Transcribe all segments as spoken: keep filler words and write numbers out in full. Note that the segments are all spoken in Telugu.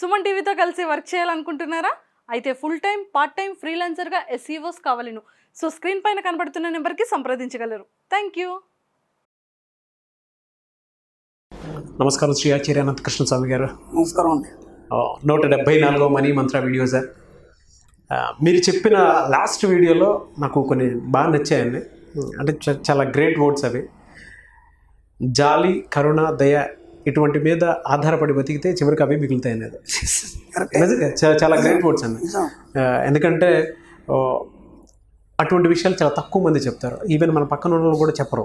సుమన్ టీవీతో కలిసి వర్క్ చేయాలనుకుంటున్నారా అయితే full time part time freelancer గా ఎస్ఈఓస్ కావాలను సో స్క్రీన్ పైన కనబడుతున్న నెంబర్ కి సంప్రదించగలరు థాంక్యూ నమస్కారం శ్రీ ఆచార్య అనంత కృష్ణ స్వామి గారు నమస్కారం అండి నూట డెబ్బై నాలుగవ మనీ మంత్ర వీడియో సార్ మీరు చెప్పిన లాస్ట్ వీడియోలో నాకు కొన్ని బాగా నచ్చాయండి అంటే చాలా గ్రేట్ వర్డ్స్ అవి జాలి కరుణ దయ ఇటువంటి మీద ఆధారపడి బతికితే చివరికి అవి మిగులుతాయి అనేది చాలా గ్రేట్ వర్డ్స్ అండి ఎందుకంటే అటువంటి విషయాలు చాలా తక్కువ మంది చెప్తారు ఈవెన్ మన పక్కన ఉన్న వాళ్ళు కూడా చెప్పరు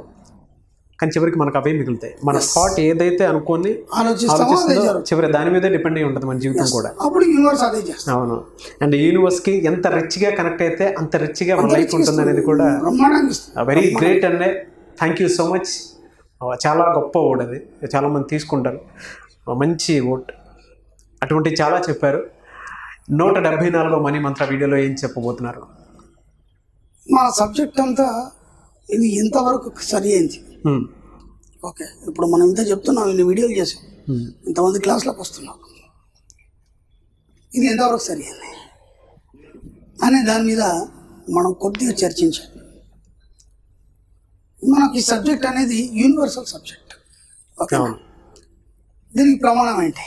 కానీ చివరికి మనకు అవే మిగులుతాయి మన థాట్ ఏదైతే అనుకోని ఆలోచిస్తామో చివరి దాని మీదే డిపెండ్ అయి ఉంటుంది మన జీవితం కూడా అప్పుడు యూనివర్స్ అదే చేస్తుంది అవును అండ్ యూనివర్స్కి ఎంత రిచ్గా కనెక్ట్ అయితే అంత రిచ్గా మన లైఫ్ ఉంటుంది అనేది కూడా వెరీ గ్రేట్ అండి థ్యాంక్ యూ సో మచ్ చాలా గొప్ప ఓట్ అది చాలామంది తీసుకుంటారు మంచి ఓట్ అటువంటి చాలా చెప్పారు నూట డెబ్బై నాలుగో మనీ మంత్ర వీడియోలో ఏం చెప్పబోతున్నారు మా సబ్జెక్ట్ అంతా ఇది ఎంతవరకు సరి అయింది ఓకే ఇప్పుడు మనం ఇంత చెప్తున్నాం ఇన్ని వీడియోలు చేసాం ఇంతమంది క్లాసులకు వస్తున్నాం ఇది ఎంతవరకు సరి అయింది అనే దాని మీద మనం కొద్దిగా చర్చించాలి మనకి సబ్జెక్ట్ అనేది యూనివర్సల్ సబ్జెక్ట్ ఓకే దీనికి ప్రమాణం ఏంటి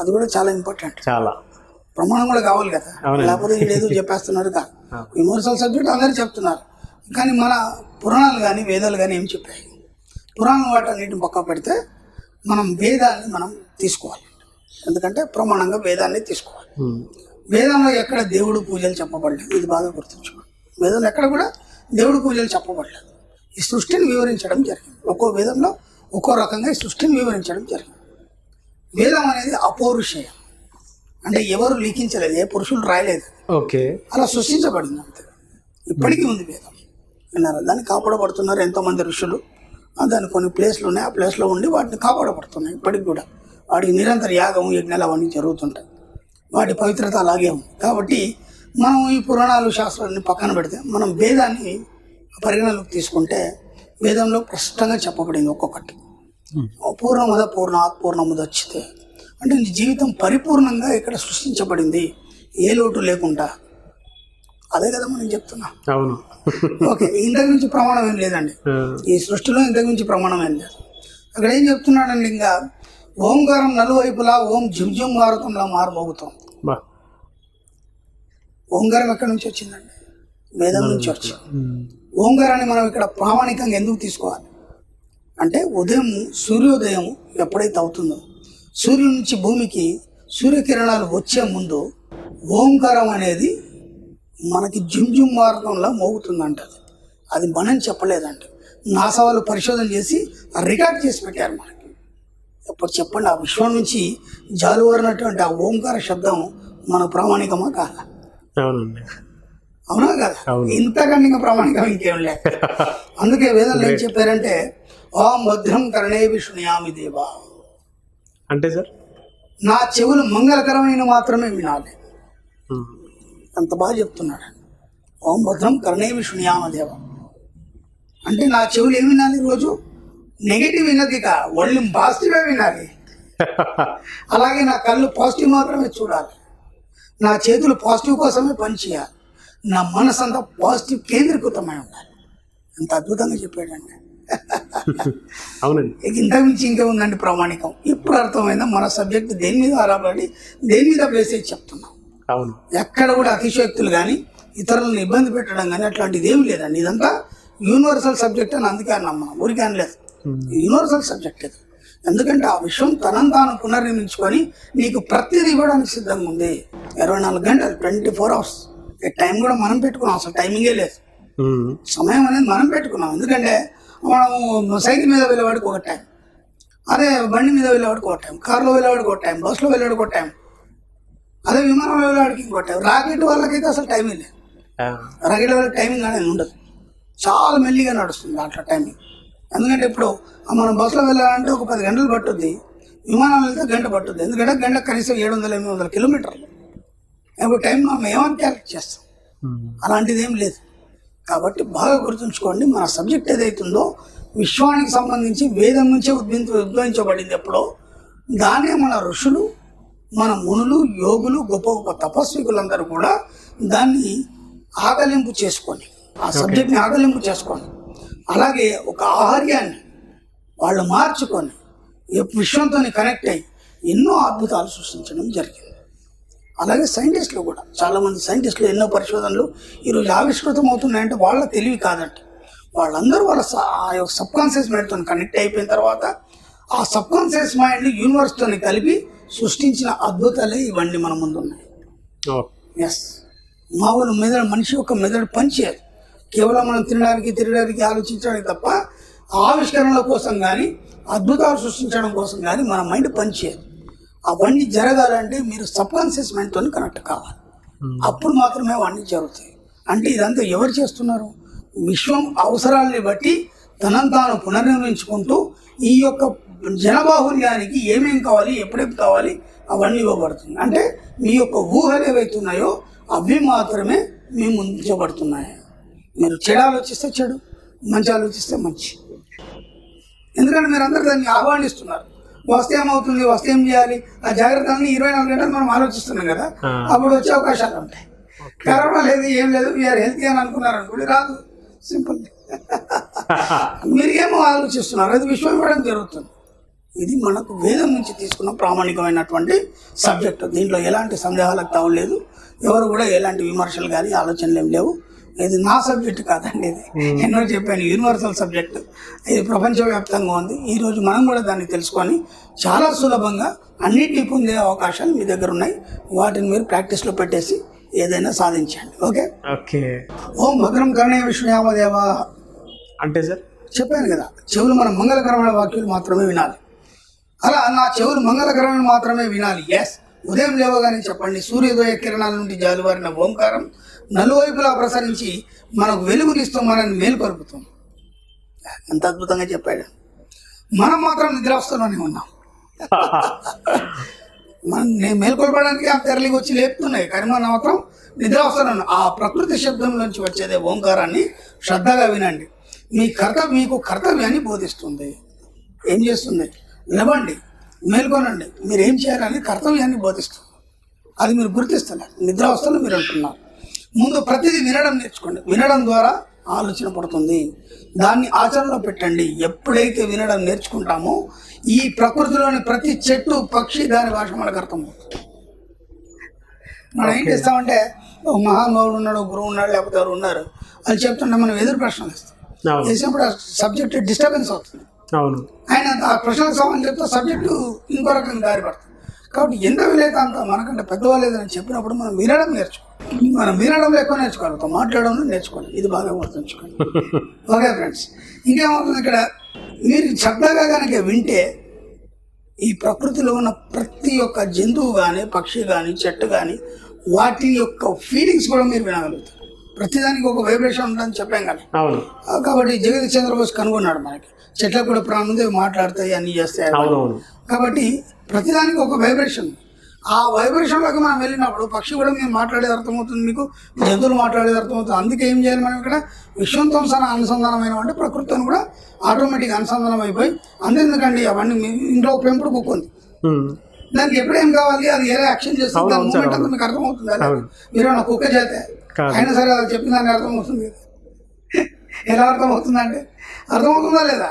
అది కూడా చాలా ఇంపార్టెంట్ చాలా ప్రమాణం కూడా కావాలి కదా లేకపోతే ఏదో చెప్పేస్తున్నారు కదా యూనివర్సల్ సబ్జెక్ట్ అందరూ చెప్తున్నారు కానీ మన పురాణాలు కానీ వేదాలు కానీ ఏం చెప్పాయి పురాణం వాటన్నిటిని పక్క పెడితే మనం వేదాన్ని మనం తీసుకోవాలి ఎందుకంటే ప్రమాణంగా వేదాన్ని తీసుకోవాలి వేదంలో ఎక్కడ దేవుడు పూజలు చెప్పబడలేదు ఇది బాగా గుర్తుంచుకోండి వేదంలో ఎక్కడ కూడా దేవుడు పూజలు చెప్పబడలేదు ఈ సృష్టిని వివరించడం జరిగింది ఒక్కో వేదంలో ఒక్కో రకంగా ఈ సృష్టిని వివరించడం జరిగింది వేదం అనేది అపౌరుషేయం అంటే ఎవరు లిఖించలేదు ఏ పురుషులు రాయలేదు ఓకే అలా సృష్టించబడింది అంతే ఇప్పటికీ ఉంది వేదం అన్నారు దాన్ని కాపాడబడుతున్నారు ఎంతోమంది ఋషులు దాని కొన్ని ప్లేస్లు ఉన్నాయి ఆ ప్లేస్లో ఉండి వాటిని కాపాడబడుతున్నాయి ఇప్పటికి కూడా వాటికి నిరంతర యాగం యజ్ఞాలు అవన్నీ జరుగుతుంటాయి వాటి పవిత్రత అలాగే ఉంది కాబట్టి మనం ఈ పురాణాలు శాస్త్రాన్ని పక్కన పెడితే మనం వేదాన్ని పరిగణలోకి తీసుకుంటే వేదంలో స్పష్టంగా చెప్పబడింది ఒక్కొక్కటి పూర్ణముద పూర్ణాత్ పూర్ణముదచ్చితే అంటే నీ జీవితం పరిపూర్ణంగా ఇక్కడ సృష్టించబడింది ఏ లోటు లేకుండా అదే కదా మనం చెప్తున్నా అవును ఓకే ఇంతకు మించి ప్రమాణం ఏం లేదండి ఈ సృష్టిలో ఇంతకు మించి ప్రమాణం ఏం లేదు అక్కడ ఏం చెప్తున్నాడండి ఇంకా ఓంకారం నలువైపులా ఓం జిమ్ జిమ్ మారుతంలా మారుమోగుతాం ఓంకారం ఎక్కడి నుంచి వచ్చిందండి వేదం నుంచి వచ్చింది ఓంకారాన్ని మనం ఇక్కడ ప్రామాణికంగా ఎందుకు తీసుకోవాలి అంటే ఉదయం సూర్యోదయం ఎప్పుడైతే అవుతుందో సూర్యుడి నుంచి భూమికి సూర్యకిరణాలు వచ్చే ముందు ఓంకారం అనేది మనకి జుంజుమ్ మార్గంలా మోగుతుందంట అది మనం చెప్పలేదంట నాసా వాళ్ళు పరిశోధన చేసి రికార్డ్ చేసి పెట్టారు మనకి ఎప్పుడు చెప్పండి ఆ విశ్వం నుంచి జాలువారినటువంటి ఆ ఓంకార శబ్దం మన ప్రామాణికమా కాదా అవునండి అవునా కదా ఇంతకన్నా ఇంకా ప్రామాణికం ఇంకేం లేదు అందుకే వేదంలో ఏం చెప్పారంటే ఆ భద్రం కర్ణే విష్ణుయామి దేవా అంటే సార్ నా చెవులు మంగళకరమైన మాత్రమే వినాలి అంత బాగా చెప్తున్నాడు ఓం భద్రం కర్ణే విష్ణుయామ దేవ అంటే నా చెవులు ఏమి వినాలి రోజు నెగిటివ్ వినది కా ఒళ్ళు పాజిటివే వినాలి అలాగే నా కళ్ళు పాజిటివ్ మాత్రమే చూడాలి నా చేతులు పాజిటివ్ కోసమే పనిచేయాలి నా మనసు అంతా పాజిటివ్ కేంద్రీకృతమై ఉండాలి అంత అద్భుతంగా చెప్పాడండి అవునండి ఇంతకు మించి ఇంకే ఉందండి ప్రామాణికం ఇప్పుడు అర్థమైందా మన సబ్జెక్ట్ దేని మీద ఆధారపడి దేని మీద ప్లేస్ చేసి చెప్తున్నాం అవును ఎక్కడ కూడా అతిశయోక్తులు కానీ ఇతరులను ఇబ్బంది పెట్టడం కానీ అట్లాంటిది ఏమి లేదండి ఇదంతా యూనివర్సల్ సబ్జెక్ట్ అని అందుకే అన్నమ్మ ఊరికే అనలేదు యూనివర్సల్ సబ్జెక్ట్ ఇది ఎందుకంటే ఆ విషయం తనంతా పునర్నిర్మించుకొని నీకు ప్రతిదీ ఇవ్వడానికి సిద్ధంగా ఉంది ఇరవై నాలుగు గంటలు ట్వంటీ ఫోర్ అవర్స్ టైం కూడా మనం పెట్టుకున్నాం అసలు టైమింగే లేదు సమయం అనేది మనం పెట్టుకున్నాం ఎందుకంటే మనం సైకిల్ మీద వెళ్ళేవాడికి ఒక టైం అదే బండి మీద వెళ్ళేవాడికి ఒక టైం కారులో వెళ్ళేవాడికి ఒక టైం బస్సులో వెళ్ళేవాడికి ఒక టైం అదే విమానం వెళ్ళేవాడికి ఇంకో టైం రాకెట్ వాళ్ళకైతే అసలు టైమే లేదు రాకెట్ వాళ్ళకి టైమింగ్ అనేది ఉండదు చాలా మెల్లిగా నడుస్తుంది దాంట్లో టైమింగ్ ఎందుకంటే ఇప్పుడు మనం బస్సులో వెళ్ళాలంటే ఒక పది గంటలు పట్టుద్ది విమానం వెళ్తే గంట పట్టుద్ది ఎందుకంటే గంట కనీసం ఏడు వందల ఎనిమిది వందల కిలోమీటర్లు ఇప్పుడు టైం మనం ఏమని క్యాలెక్ట్ చేస్తాం అలాంటిది ఏం లేదు కాబట్టి బాగా గుర్తుంచుకోండి మన సబ్జెక్ట్ ఏదైతుందో విశ్వానికి సంబంధించి వేదం నుంచే ఉద్భవించబడింది ఎప్పుడో దాన్నే మన ఋషులు మన మునులు యోగులు గొప్ప గొప్ప తపస్వికులందరూ కూడా దాన్ని ఆకలింపు చేసుకొని ఆ సబ్జెక్ట్ని ఆకలింపు చేసుకొని అలాగే ఒక ఆహార్యాన్ని వాళ్ళు మార్చుకొని విశ్వంతో కనెక్ట్ అయ్యి ఎన్నో అద్భుతాలు సృష్టించడం జరిగింది. అలాగే సైంటిస్టులు కూడా చాలామంది సైంటిస్టులు ఎన్నో పరిశోధనలు ఈరోజు ఆవిష్కృతం అవుతున్నాయంటే వాళ్ళ తెలివి కాదంట. వాళ్ళందరూ వాళ్ళ సబ్ కాన్షియస్ మైండ్తో కనెక్ట్ అయిపోయిన తర్వాత ఆ సబ్ కాన్షియస్ మైండ్ యూనివర్స్తో కలిపి సృష్టించిన అద్భుతాలే ఇవన్నీ మన ముందు ఉన్నాయి. ఎస్ మామూలు మెదడు మనిషి యొక్క మెదడు పనిచేయదు, కేవలం మనం తినడానికి తిరగడానికి ఆలోచించడానికి తప్ప ఆవిష్కరణల కోసం కానీ అద్భుతాలు సృష్టించడం కోసం కానీ మన మైండ్ పనిచేయదు. అవన్నీ జరగాలంటే మీరు సబ్ కాన్షియస్ మైండ్తో కనెక్ట్ కావాలి, అప్పుడు మాత్రమే అవన్నీ జరుగుతాయి. అంటే ఇదంతా ఎవరు చేస్తున్నారు? విశ్వం అవసరాలని బట్టి తనను తాను పునర్నిర్మించుకుంటూ ఈ యొక్క జనబాహుల్యానికి ఏమేం కావాలి ఎప్పుడేమి కావాలి అవన్నీ ఇవ్వబడుతుంది. అంటే మీ యొక్క ఊహలు ఏవైతున్నాయో అవి మాత్రమే మేము ముందుంచబడుతున్నాయి. మీరు చెడు ఆలోచిస్తే చెడు, మంచి ఆలోచిస్తే మంచి. ఎందుకంటే మీరు అందరూ దాన్ని ఆహ్వానిస్తున్నారు. వస్తే ఏమవుతుంది, వస్తే ఏం చేయాలి, ఆ జాగ్రత్తలని ఇరవై నాలుగు గంటలు మనం ఆలోచిస్తున్నాం కదా, అప్పుడు వచ్చే అవకాశాలు ఉంటాయి. కరోనా లేదు ఏం లేదు వీఆర్ హెల్తీ అని అనుకున్నారు అనుకోండి, రాదు. సింపుల్. మీరు ఏమో ఆలోచిస్తున్నారు, అది విశ్వం ఇవ్వడం జరుగుతుంది. ఇది మనకు వేదం నుంచి తీసుకున్న ప్రామాణికమైనటువంటి సబ్జెక్టు. దీంట్లో ఎలాంటి సందేహాలకు తావులేదు, ఎవరు కూడా ఎలాంటి విమర్శలు కానీ ఆలోచనలు ఏం లేవు. ఇది నా సబ్జెక్టు కాదండి, ఇది ఎన్నో చెప్పాను యూనివర్సల్ సబ్జెక్టు. ఇది ప్రపంచవ్యాప్తంగా ఉంది. ఈరోజు మనం కూడా దాన్ని తెలుసుకొని చాలా సులభంగా అన్నిటినీ పొందే అవకాశాలు మీ దగ్గర ఉన్నాయి. వాటిని మీరు ప్రాక్టీస్లో పెట్టేసి ఏదైనా సాధించండి. ఓకే ఓకే ఓం భద్రం కర్ణేయ విష్ణుయామదేవా అంటే సార్ చెప్పాను కదా, చెవులు మనం మంగళకరమైన వాక్యాలు మాత్రమే వినాలి. అలా నా చెవులు మంగళకరమైన మాత్రమే వినాలి. ఎస్ ఉదయం లేవగానే చెప్పండి. సూర్యోదయ కిరణాల నుండి జాలువారిన ఓంకారం నలువైపులా ప్రసరించి మనకు వెలుగునిస్తూ మనల్ని మేలుకొల్పుతాం. ఎంత అద్భుతంగా చెప్పాడు. మనం మాత్రం నిద్రావస్థలోనే ఉన్నాం. మనం నేను మేల్కొల్పడానికి ఆ తెరలికి వచ్చి లేపుతున్నాయి, కానీ మనం మాత్రం నిద్రావస్థలో ఉన్నాం. ఆ ప్రకృతి శబ్దం నుంచి వచ్చేదే ఓంకారాన్ని శ్రద్ధగా వినండి. మీ కర్తవ్యం మీకు కర్తవ్యాన్ని బోధిస్తుంది. ఏం చేస్తుంది? లేవండి, మేల్కొనండి, మీరు ఏం చేయాలని కర్తవ్యాన్ని బోధిస్తుంది. అది మీరు గుర్తిస్తున్నారు నిద్రావస్థలో మీరు అంటున్నారు. ముందు ప్రతిదీ వినడం నేర్చుకోండి. వినడం ద్వారా ఆలోచన పడుతుంది, దాన్ని ఆచరణలో పెట్టండి. ఎప్పుడైతే వినడం నేర్చుకుంటామో ఈ ప్రకృతిలోని ప్రతి చెట్టు పక్షి దాని భాష మనకు అర్థమవుతుంది. మనం ఏం చేస్తామంటే ఒక మహానుభావుడు ఉన్నాడు, గురువు ఉన్నాడు, లేకపోతే ఎవరు ఉన్నారు, అది చెప్తుంటే మనం ఎదురు ప్రశ్నలు ఇస్తాం. చేసినప్పుడు ఆ సబ్జెక్టు డిస్టర్బెన్స్ అవుతుంది. ఆయన ఆ ప్రశ్నలకు సమాధానం చెప్తే సబ్జెక్టు ఇంకో రకంగా దారి పడుతుంది. కాబట్టి ఎంత వీలైతే అంత మనకంటే పెద్దవాళ్ళు లేదని చెప్పినప్పుడు మనం వినడం నేర్చుకోవాలి. మనం వినడంలో ఎక్కువ నేర్చుకోవాలి, మాట్లాడడంలో నేర్చుకోవాలి. ఇది బాగా గుర్తుంచుకోండి. ఓకే ఫ్రెండ్స్, ఇంకేమవుతుంది ఇక్కడ మీరు శబ్దంగా కనుక వింటే ఈ ప్రకృతిలో ఉన్న ప్రతి ఒక్క జంతువు కానీ పక్షి కానీ చెట్టు కానీ వాటి యొక్క ఫీలింగ్స్ కూడా మీరు వినగలుగుతారు. ప్రతిదానికి ఒక వైబ్రేషన్ ఉంటుందని చెప్పాం కదా, కాబట్టి జగదీష్ చంద్రబోస్ కనుగొన్నాడు మనకి చెట్లకు కూడా ప్రాణం ఉంది, మాట్లాడతాయి, అన్ని చేస్తాయి. కాబట్టి ప్రతిదానికి ఒక వైబ్రేషన్, ఆ వైబ్రేషన్లోకి మనం వెళ్ళినప్పుడు పక్షి కూడా మేము మాట్లాడేది అర్థమవుతుంది, మీకు జంతువులు మాట్లాడేది అర్థమవుతుంది. అందుకే ఏం చేయాలి మనం ఇక్కడ విశ్వంతో సహా అనుసంధానమైన అంటే ప్రకృతితో కూడా ఆటోమేటిక్గా అనుసంధానం అయిపోయి అందెందుకండి అవన్నీ ఇంట్లో పెంపుడు కుక్కుంది, దానికి ఎప్పుడేం కావాలి అది ఎలా యాక్షన్ చేస్తుంది దాని మూమెంట్ అంతా మీకు అర్థమవుతుంది. అలా మీరు నా కుక్క చేతే అయినా సరే అది చెప్పిన దానికి అర్థమవుతుంది. ఎలా అర్థమవుతుందంటే అర్థమవుతుందా లేదా?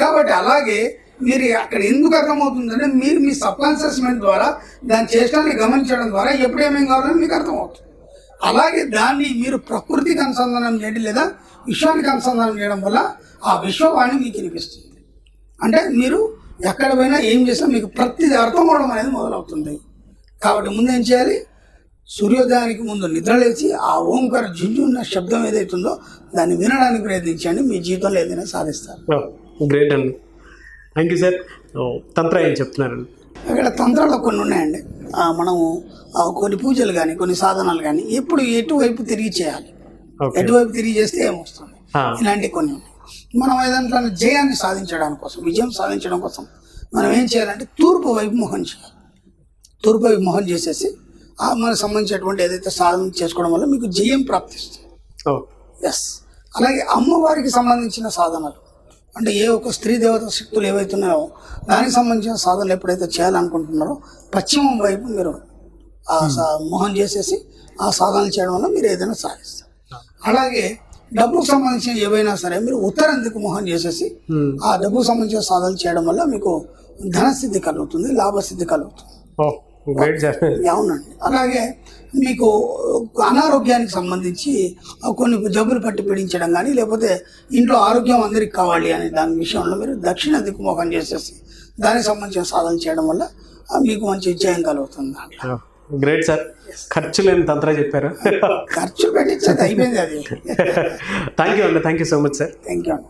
కాబట్టి అలాగే మీరు అక్కడ ఎందుకు అర్థమవుతుందంటే మీరు మీ సబ్ కాన్షియస్ మైండ్ ద్వారా దాని చేష్టాన్ని గమనించడం ద్వారా ఎప్పుడేమేం కావాలని మీకు అర్థమవుతుంది. అలాగే దాన్ని మీరు ప్రకృతికి అనుసంధానం చేయడం లేదా విశ్వానికి అనుసంధానం చేయడం వల్ల ఆ విశ్వవాణి మీకు వినిపిస్తుంది. అంటే మీరు ఎక్కడ పోయినా ఏం చేసినా మీకు ప్రతిదీ అర్థం అవడం అనేది మొదలవుతుంది. కాబట్టి ముందు ఏం చేయాలి? సూర్యోదయానికి ముందు నిద్రలేచి ఆ ఓంకార జుంజున్న శబ్దం ఏదైతుందో దాన్ని వినడానికి ప్రయత్నించండి. మీ జీవితంలో ఏదైనా సాధిస్తారు. గ్రేట్ అండి, థ్యాంక్ యూ సార్. తంత్ర ఏం చెప్తున్నారు? ఇక్కడ తంత్రాలు కొన్ని ఉన్నాయండి. మనము కొన్ని పూజలు కానీ కొన్ని సాధనాలు కానీ ఎప్పుడు ఎటువైపు తిరిగి చేయాలి, ఎటువైపు తిరిగి చేస్తే ఏమొస్తుంది, ఇలాంటివి కొన్ని ఉన్నాయి. మనం ఏదంటే జయాన్ని సాధించడానికి కోసం విజయం సాధించడం కోసం మనం ఏం చేయాలంటే తూర్పు వైపు మొహం చేయాలి. తూర్పు వైపు మొహం చేసేసి ఆ మనకు సంబంధించినటువంటి ఏదైతే సాధన చేసుకోవడం వల్ల మీకు జయం ప్రాప్తిస్తుంది. ఎస్ అలాగే అమ్మవారికి సంబంధించిన సాధనలు అంటే ఏ ఒక స్త్రీ దేవత శక్తులు ఏవైతున్నాయో దానికి సంబంధించిన సాధనలు ఎప్పుడైతే చేయాలనుకుంటున్నారో పశ్చిమం వైపు మీరు ఆ మోహన్ చేసేసి ఆ సాధనలు చేయడం వల్ల మీరు ఏదైనా సాధిస్తారు. అలాగే డబ్బుకు సంబంధించిన ఏవైనా సరే మీరు ఉత్తరం దిక్కు మోహన్ చేసేసి ఆ డబ్బుకు సంబంధించిన సాధనలు చేయడం వల్ల మీకు ధనసిద్ధి కలుగుతుంది, లాభసిద్ధి కలుగుతుంది. అవునండి. అలాగే మీకు అనారోగ్యానికి సంబంధించి కొన్ని జబ్బులు పట్టి పీడించడం కానీ లేకపోతే ఇంట్లో ఆరోగ్యం అందరికి కావాలి అనే దాని విషయంలో మీరు దక్షిణ దిక్కుమోహం చేసేసి దానికి సంబంధించిన సాధన చేయడం వల్ల మీకు మంచి విజయం కలుగుతుంది. దాంట్లో గ్రేట్ సార్. ఖర్చు లేని తంత్ర చెప్పారు, ఖర్చు పెట్టించేది అయిపోయింది అది. థ్యాంక్ యూ అండి, thank you so much sir. Thank you అండి.